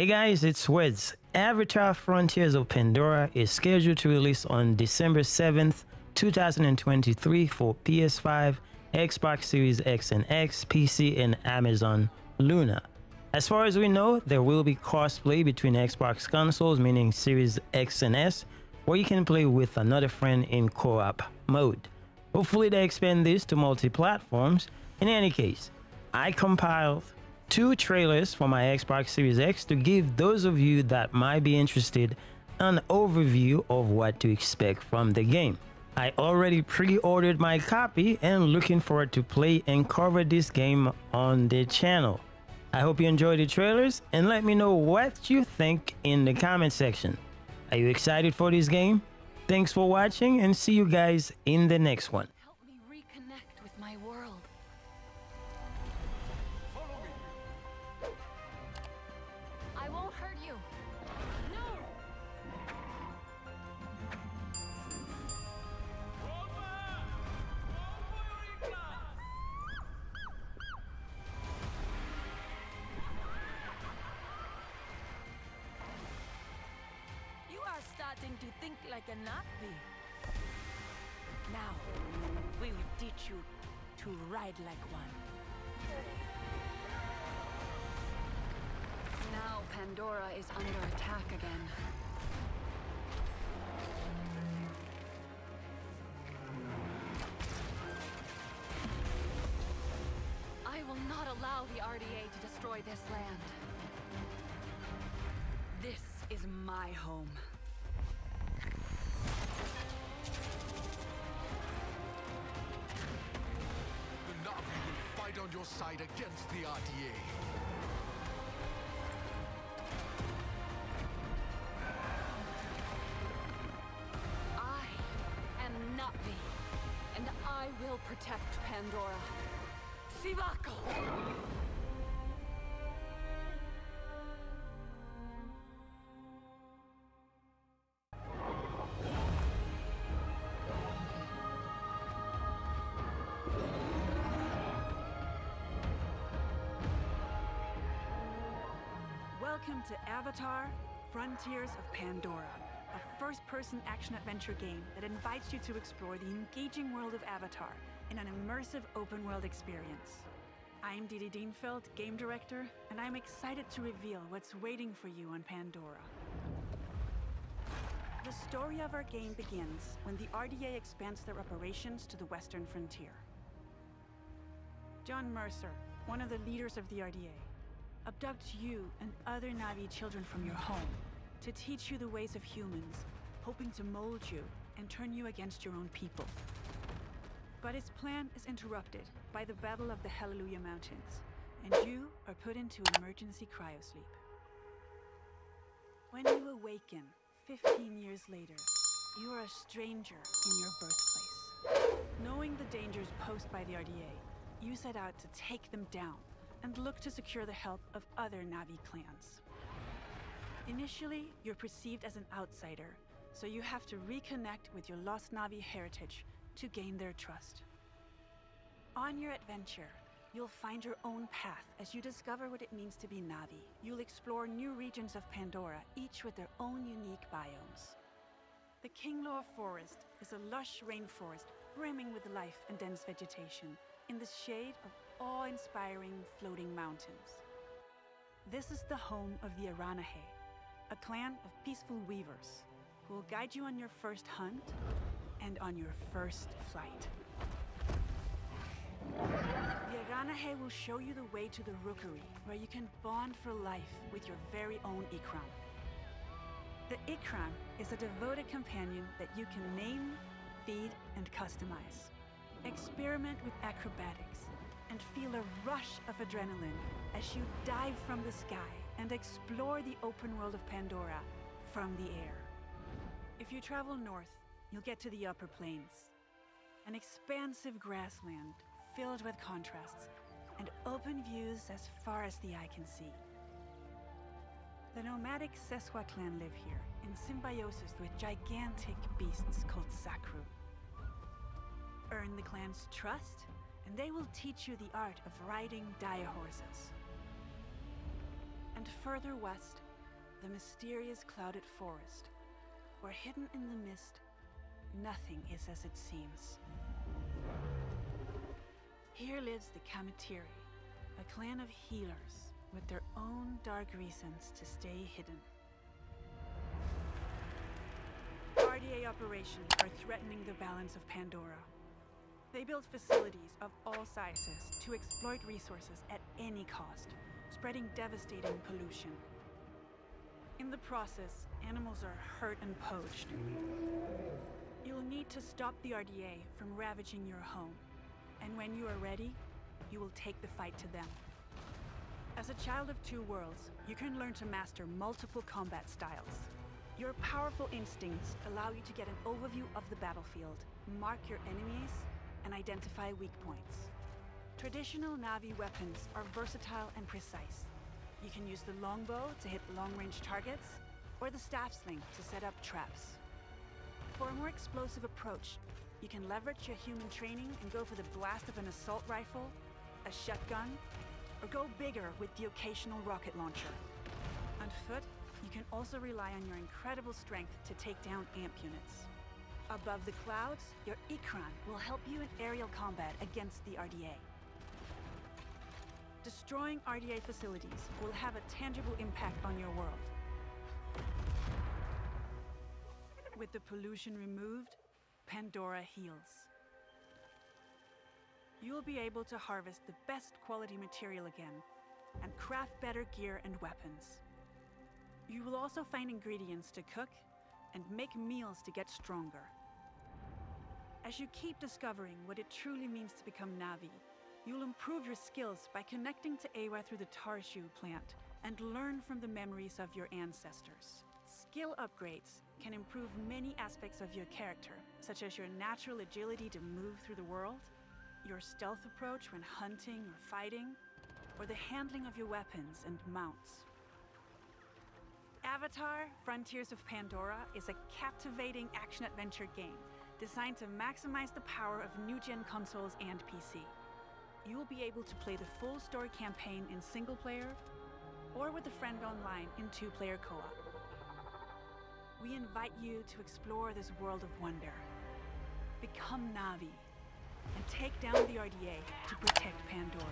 Hey guys, it's WEDZ. Avatar Frontiers of Pandora is scheduled to release on December 7th, 2023 for PS5, Xbox Series X and X, PC, and Amazon Luna. As far as we know, there will be crossplay between Xbox consoles, meaning Series X and S, where you can play with another friend in co-op mode. Hopefully they expand this to multi-platforms. In any case, I compiled 2 trailers for my Xbox Series X to give those of you that might be interested an overview of what to expect from the game. I already pre-ordered my copy and looking forward to play and cover this game on the channel. I hope you enjoy the trailers and let me know what you think in the comment section. Are you excited for this game? Thanks for watching and see you guys in the next one. Help me reconnect with my world. Follow me. I won't hurt you. Starting to think like a Na'vi. Now, we will teach you to ride like one. Now Pandora is under attack again. I will not allow the RDA to destroy this land. This is my home. On your side against the RDA. I am Na'vi, and I will protect Pandora. Sivako! Welcome to Avatar Frontiers of Pandora, a first-person action-adventure game that invites you to explore the engaging world of Avatar in an immersive open-world experience. I'm Didi Deinfeld, game director, and I'm excited to reveal what's waiting for you on Pandora. The story of our game begins when the RDA expands their operations to the western frontier. John Mercer, one of the leaders of the RDA, abducts you and other Na'vi children from your home to teach you the ways of humans, hoping to mold you and turn you against your own people. But his plan is interrupted by the Battle of the Hallelujah Mountains, and you are put into emergency cryosleep. When you awaken 15 years later, you are a stranger in your birthplace. Knowing the dangers posed by the RDA, you set out to take them down and look to secure the help of other Na'vi clans. Initially, you're perceived as an outsider, so you have to reconnect with your lost Na'vi heritage to gain their trust. On your adventure, you'll find your own path as you discover what it means to be Na'vi. You'll explore new regions of Pandora, each with their own unique biomes. The Kinglaw Forest is a lush rainforest brimming with life and dense vegetation, in the shade of awe-inspiring floating mountains. This is the home of the Aranahe, a clan of peaceful weavers who will guide you on your first hunt and on your first flight. The Aranahe will show you the way to the rookery, where you can bond for life with your very own Ikran. The Ikran is a devoted companion that you can name, feed, and customize. Experiment with acrobatics and feel a rush of adrenaline as you dive from the sky and explore the open world of Pandora from the air. If you travel north, you'll get to the Upper Plains, an expansive grassland filled with contrasts and open views as far as the eye can see. The nomadic Seswa clan live here in symbiosis with gigantic beasts called Sakru. Earn the clan's trust, and they will teach you the art of riding dire horses. And further west, the mysterious clouded forest, where hidden in the mist, nothing is as it seems. Here lives the Kamatiri, a clan of healers with their own dark reasons to stay hidden. RDA operations are threatening the balance of Pandora. They build facilities of all sizes to exploit resources at any cost, spreading devastating pollution. In the process, animals are hurt and poached. You'll need to stop the RDA from ravaging your home, and when you are ready, you will take the fight to them. As a child of two worlds, you can learn to master multiple combat styles. Your powerful instincts allow you to get an overview of the battlefield, mark your enemies, and identify weak points. Traditional Na'vi weapons are versatile and precise. You can use the longbow to hit long-range targets, or the staff sling to set up traps. For a more explosive approach, you can leverage your human training and go for the blast of an assault rifle, a shotgun, or go bigger with the occasional rocket launcher. On foot, you can also rely on your incredible strength to take down amp units. Above the clouds, your Ikran will help you in aerial combat against the RDA. Destroying RDA facilities will have a tangible impact on your world. With the pollution removed, Pandora heals. You'll be able to harvest the best quality material again and craft better gear and weapons. You will also find ingredients to cook and make meals to get stronger. As you keep discovering what it truly means to become Na'vi, you'll improve your skills by connecting to Eywa through the Tarshu plant and learn from the memories of your ancestors. Skill upgrades can improve many aspects of your character, such as your natural agility to move through the world, your stealth approach when hunting or fighting, or the handling of your weapons and mounts. Avatar Frontiers of Pandora is a captivating action-adventure game designed to maximize the power of new-gen consoles and PC. You will be able to play the full story campaign in single-player or with a friend online in two-player co-op. We invite you to explore this world of wonder, become Na'vi, and take down the RDA to protect Pandora.